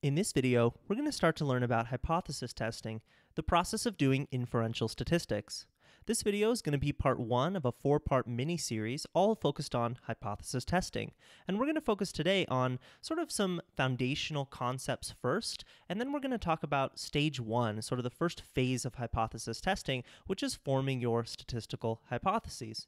In this video, we're going to start to learn about hypothesis testing, the process of doing inferential statistics. This video is going to be part one of a four-part mini-series, all focused on hypothesis testing. And we're going to focus today on sort of some foundational concepts first, and then we're going to talk about stage one, sort of the first phase of hypothesis testing, which is forming your statistical hypotheses.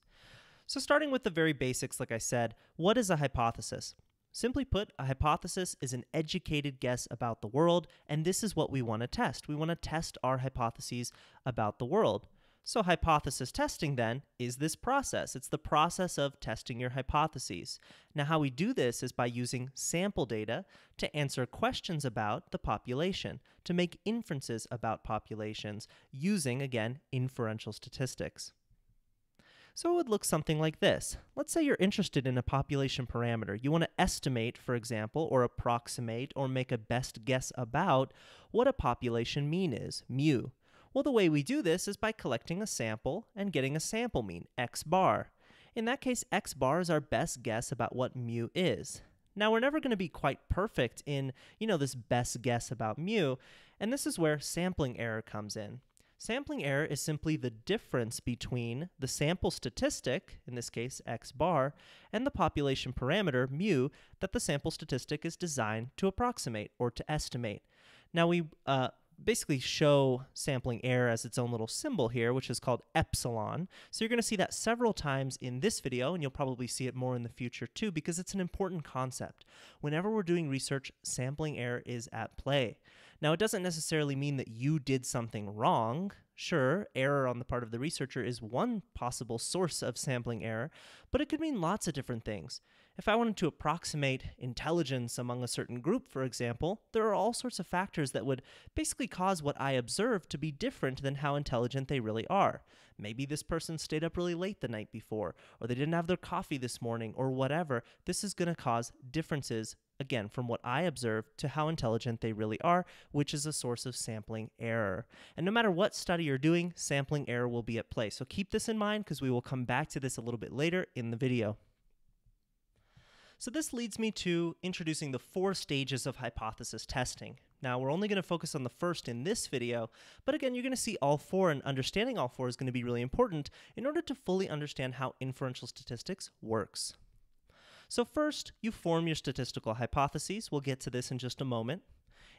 So starting with the very basics, like I said, what is a hypothesis? Simply put, a hypothesis is an educated guess about the world, and this is what we want to test. We want to test our hypotheses about the world. So hypothesis testing, then, is this process. It's the process of testing your hypotheses. Now, how we do this is by using sample data to answer questions about the population, to make inferences about populations using, again, inferential statistics. So it would look something like this. Let's say you're interested in a population parameter. You want to estimate, for example, or approximate, or make a best guess about what a population mean is, mu. Well, the way we do this is by collecting a sample and getting a sample mean, x bar. In that case, x bar is our best guess about what mu is. Now, we're never going to be quite perfect in, this best guess about mu, and this is where sampling error comes in. Sampling error is simply the difference between the sample statistic, in this case x bar, and the population parameter, mu, that the sample statistic is designed to approximate or to estimate. Now we basically show sampling error as its own little symbol here, which is called epsilon. So you're going to see that several times in this video, and you'll probably see it more in the future too, because it's an important concept. Whenever we're doing research, sampling error is at play. Now, it doesn't necessarily mean that you did something wrong. Sure, error on the part of the researcher is one possible source of sampling error, but it could mean lots of different things. If I wanted to approximate intelligence among a certain group, for example, there are all sorts of factors that would basically cause what I observed to be different than how intelligent they really are. Maybe this person stayed up really late the night before, or they didn't have their coffee this morning, or whatever. This is going to cause differences, again, from what I observed to how intelligent they really are, which is a source of sampling error. And no matter what study you're doing, sampling error will be at play. So keep this in mind, because we will come back to this a little bit later in the video. So this leads me to introducing the four stages of hypothesis testing. Now, we're only going to focus on the first in this video, but again, you're going to see all four, and understanding all four is going to be really important in order to fully understand how inferential statistics works. So first, you form your statistical hypotheses. We'll get to this in just a moment.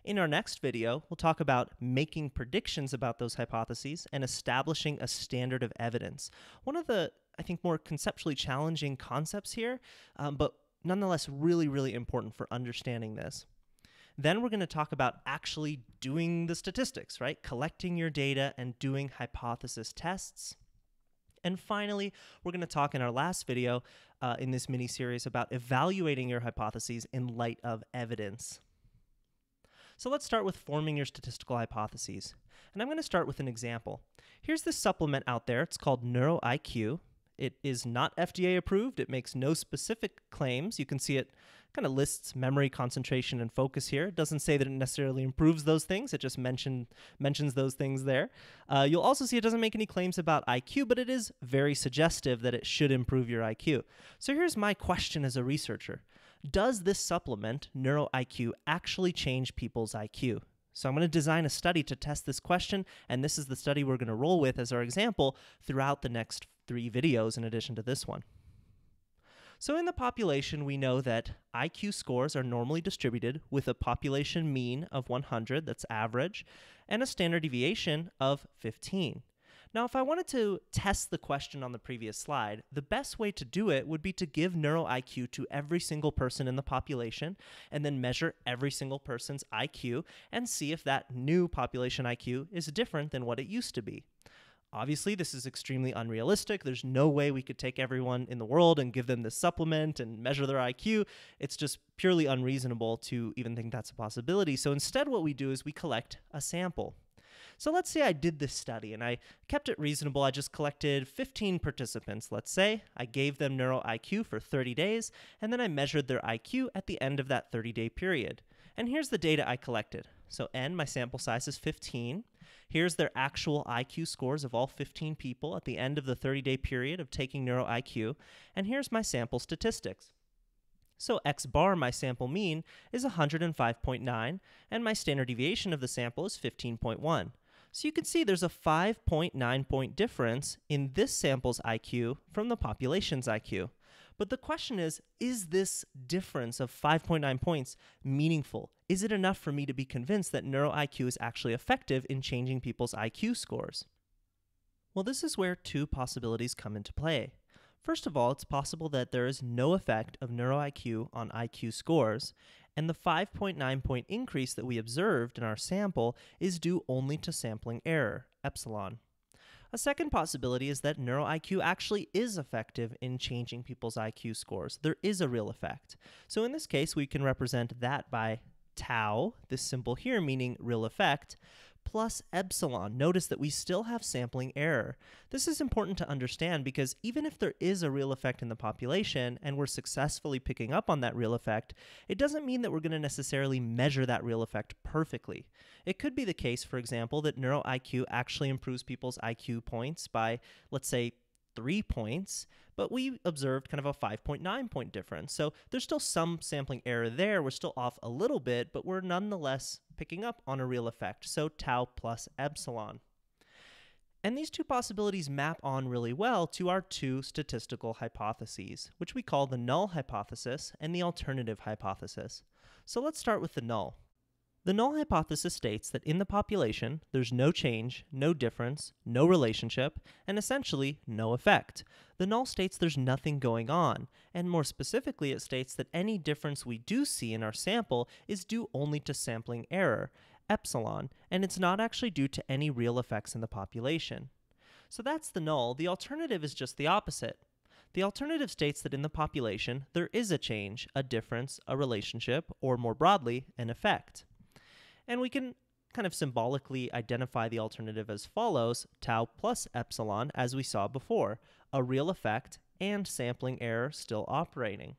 In our next video, we'll talk about making predictions about those hypotheses and establishing a standard of evidence. One of the, I think, more conceptually challenging concepts here, but nonetheless really, really important for understanding this. Then we're going to talk about actually doing the statistics, right? Collecting your data and doing hypothesis tests. And finally, we're going to talk in our last video in this mini-series about evaluating your hypotheses in light of evidence. So let's start with forming your statistical hypotheses. And I'm going to start with an example. Here's this supplement out there. It's called NeuroIQ. It is not FDA approved. It makes no specific claims. You can see it kind of lists memory, concentration, and focus here. It doesn't say that it necessarily improves those things. It just mentions those things there. You'll also see it doesn't make any claims about IQ, but it is very suggestive that it should improve your IQ. So here's my question as a researcher. Does this supplement, NeuroIQ, actually change people's IQ? So I'm going to design a study to test this question, and this is the study we're going to roll with as our example throughout the next 3 videos in addition to this one. So in the population, we know that IQ scores are normally distributed with a population mean of 100, that's average, and a standard deviation of 15. Now, if I wanted to test the question on the previous slide, the best way to do it would be to give NeuroIQ to every single person in the population and then measure every single person's IQ and see if that new population IQ is different than what it used to be. Obviously, this is extremely unrealistic. There's no way we could take everyone in the world and give them this supplement and measure their IQ. It's just purely unreasonable to even think that's a possibility. So instead, what we do is we collect a sample. So let's say I did this study and I kept it reasonable. I just collected 15 participants, let's say. I gave them NeuroIQ for 30 days, and then I measured their IQ at the end of that 30-day period. And here's the data I collected. So N, my sample size is 15. Here's their actual IQ scores of all 15 people at the end of the 30-day period of taking NeuroIQ. And here's my sample statistics. So x bar, my sample mean, is 105.9, and my standard deviation of the sample is 15.1. So you can see there's a 5.9 point difference in this sample's IQ from the population's IQ. But the question is this difference of 5.9 points meaningful? Is it enough for me to be convinced that NeuroIQ is actually effective in changing people's IQ scores? Well, this is where two possibilities come into play. First of all, it's possible that there is no effect of NeuroIQ on IQ scores, and the 5.9 point increase that we observed in our sample is due only to sampling error, epsilon. A second possibility is that NeuroIQ actually is effective in changing people's IQ scores. There is a real effect. So in this case, we can represent that by tau, this symbol here meaning real effect, plus epsilon. Notice that we still have sampling error. This is important to understand because even if there is a real effect in the population and we're successfully picking up on that real effect, it doesn't mean that we're going to necessarily measure that real effect perfectly. It could be the case, for example, that NeuroIQ actually improves people's IQ points by, let's say, 3 points, but we observed kind of a 5.9 point difference. So there's still some sampling error there. We're still off a little bit, but we're nonetheless picking up on a real effect. So tau plus epsilon. And these two possibilities map on really well to our two statistical hypotheses, which we call the null hypothesis and the alternative hypothesis. So let's start with the null. The null hypothesis states that in the population, there's no change, no difference, no relationship, and essentially no effect. The null states there's nothing going on, and more specifically it states that any difference we do see in our sample is due only to sampling error, epsilon, and it's not actually due to any real effects in the population. So that's the null. The alternative is just the opposite. The alternative states that in the population, there is a change, a difference, a relationship, or more broadly, an effect. And we can kind of symbolically identify the alternative as follows, tau plus epsilon, as we saw before, a real effect and sampling error still operating.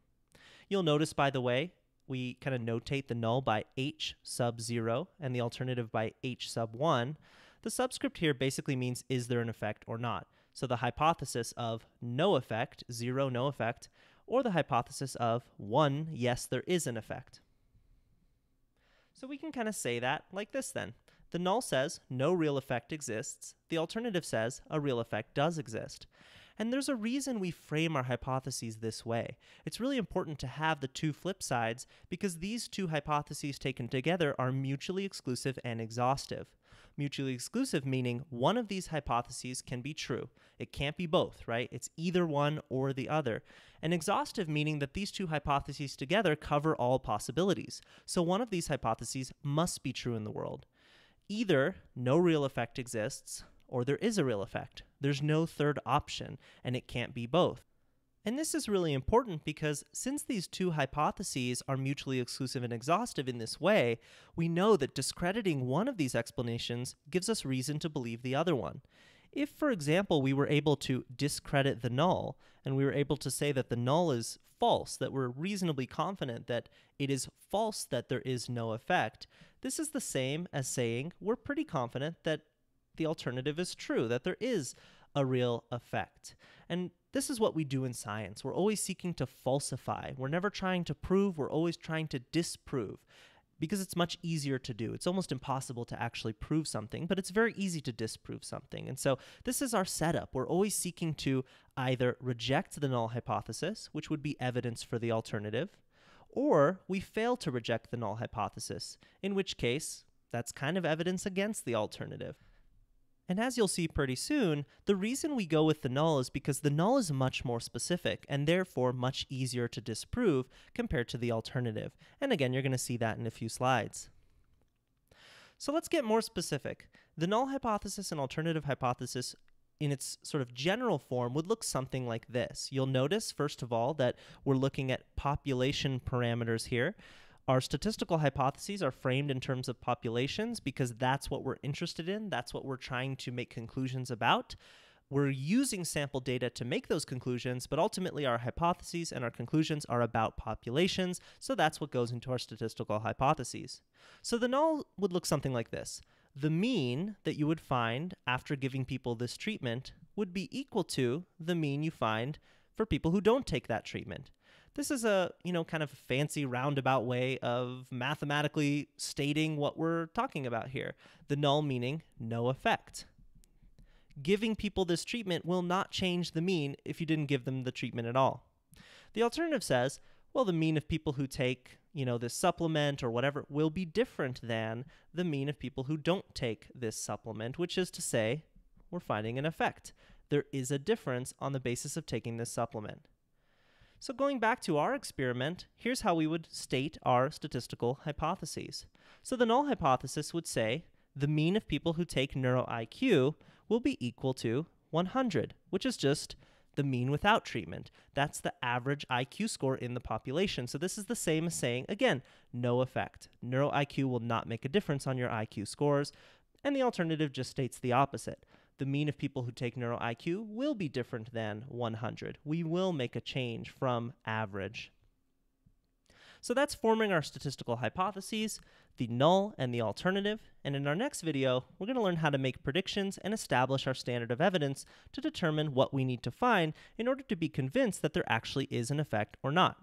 You'll notice, by the way, we kind of notate the null by h sub 0 and the alternative by h sub 1. The subscript here basically means is there an effect or not. So the hypothesis of no effect, 0, no effect, or the hypothesis of 1, yes, there is an effect. So we can kind of say that like this then. The null says no real effect exists. The alternative says a real effect does exist. And there's a reason we frame our hypotheses this way. It's really important to have the two flip sides because these two hypotheses taken together are mutually exclusive and exhaustive. Mutually exclusive meaning one of these hypotheses can be true. It can't be both, right? It's either one or the other. And exhaustive meaning that these two hypotheses together cover all possibilities. So one of these hypotheses must be true in the world. Either no real effect exists, or there is a real effect. There's no third option, and it can't be both. And this is really important because since these two hypotheses are mutually exclusive and exhaustive in this way, we know that discrediting one of these explanations gives us reason to believe the other one. If, for example, we were able to discredit the null, and we were able to say that the null is false, that we're reasonably confident that it is false that there is no effect, this is the same as saying we're pretty confident that the alternative is true, that there is a real effect. And this is what we do in science. We're always seeking to falsify. We're never trying to prove. We're always trying to disprove because it's much easier to do. It's almost impossible to actually prove something, but it's very easy to disprove something. And so this is our setup. We're always seeking to either reject the null hypothesis, which would be evidence for the alternative, or we fail to reject the null hypothesis, in which case that's kind of evidence against the alternative. And as you'll see pretty soon, the reason we go with the null is because the null is much more specific and therefore much easier to disprove compared to the alternative. And again, you're going to see that in a few slides. So let's get more specific. The null hypothesis and alternative hypothesis in its sort of general form would look something like this. You'll notice, first of all, that we're looking at population parameters here. Our statistical hypotheses are framed in terms of populations because that's what we're interested in. That's what we're trying to make conclusions about. We're using sample data to make those conclusions, but ultimately our hypotheses and our conclusions are about populations, so that's what goes into our statistical hypotheses. So the null would look something like this. The mean that you would find after giving people this treatment would be equal to the mean you find for people who don't take that treatment. This is a, kind of fancy roundabout way of mathematically stating what we're talking about here. The null meaning no effect. Giving people this treatment will not change the mean if you didn't give them the treatment at all. The alternative says, well, the mean of people who take, this supplement or whatever will be different than the mean of people who don't take this supplement, which is to say, we're finding an effect. There is a difference on the basis of taking this supplement. So going back to our experiment, here's how we would state our statistical hypotheses. So the null hypothesis would say the mean of people who take NeuroIQ will be equal to 100, which is just the mean without treatment. That's the average IQ score in the population. So this is the same as saying, again, no effect. NeuroIQ will not make a difference on your IQ scores. And the alternative just states the opposite. The mean of people who take NeuroIQ will be different than 100. We will make a change from average. So that's forming our statistical hypotheses, the null and the alternative. And in our next video, we're going to learn how to make predictions and establish our standard of evidence to determine what we need to find in order to be convinced that there actually is an effect or not.